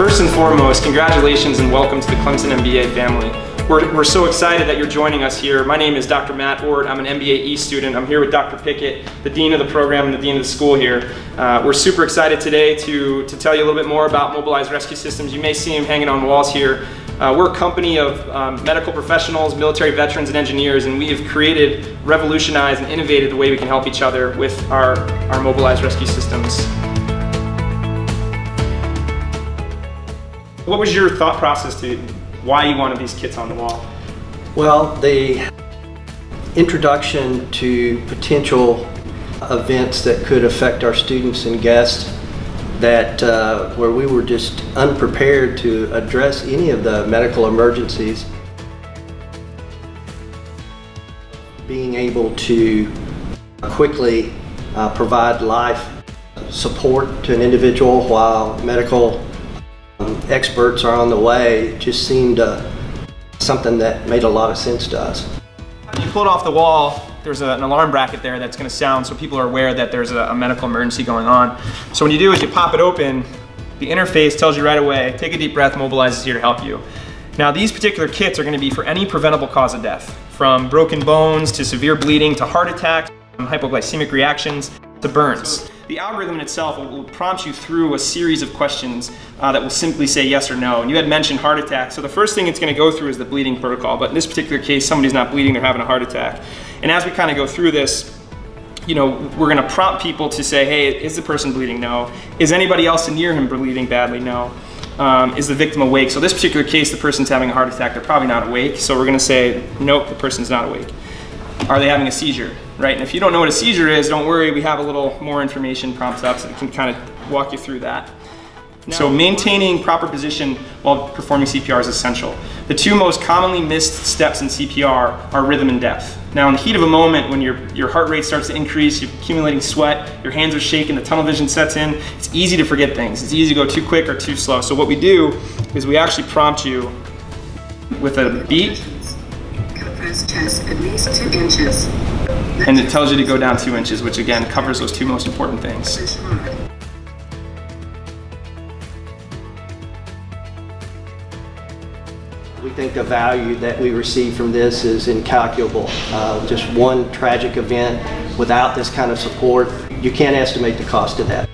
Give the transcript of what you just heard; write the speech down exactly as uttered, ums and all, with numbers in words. First and foremost, congratulations and welcome to the Clemson M B A family. We're, we're so excited that you're joining us here. My name is Doctor Matt Ward. I'm an M B A E student. I'm here with Doctor Pickett, the Dean of the program and the Dean of the school here. Uh, we're super excited today to, to tell you a little bit more about Mobilize Rescue Systems. You may see them hanging on walls here. Uh, we're a company of um, medical professionals, military veterans, and engineers, and we have created, revolutionized, and innovated the way we can help each other with our, our Mobilize Rescue Systems. What was your thought process to why you wanted these kits on the wall? Well, the introduction to potential events that could affect our students and guests that uh, where we were just unprepared to address any of the medical emergencies. Being able to quickly uh, provide life support to an individual while medical experts are on the way just seemed uh, something that made a lot of sense to us. You pulled off the wall, there's a, an alarm bracket there that's going to sound so people are aware that there's a, a medical emergency going on. So when you do is you pop it open, the interface tells you right away, take a deep breath, Mobilize is here to help you. Now these particular kits are going to be for any preventable cause of death, from broken bones to severe bleeding to heart attacks, from hypoglycemic reactions to burns. The algorithm in itself will prompt you through a series of questions uh, that will simply say yes or no. And you had mentioned heart attack, so the first thing it's going to go through is the bleeding protocol. But in this particular case, somebody's not bleeding, they're having a heart attack. And as we kind of go through this, you know, we're going to prompt people to say, hey, is the person bleeding? No. Is anybody else near him bleeding badly? No. Um, is the victim awake? So this particular case, the person's having a heart attack, they're probably not awake. So we're going to say, nope, the person's not awake. Are they having a seizure? Right, and if you don't know what a seizure is, don't worry, we have a little more information prompts up so we can kind of walk you through that. Now, so maintaining proper position while performing C P R is essential. The two most commonly missed steps in C P R are rhythm and depth. Now in the heat of a moment when your, your heart rate starts to increase, you're accumulating sweat, your hands are shaking, the tunnel vision sets in, it's easy to forget things. It's easy to go too quick or too slow. So what we do is we actually prompt you with a beat. Covers chest at least two inches. And it tells you to go down two inches, which again covers those two most important things. We think the value that we receive from this is incalculable. Uh, just one tragic event without this kind of support, you can't estimate the cost of that.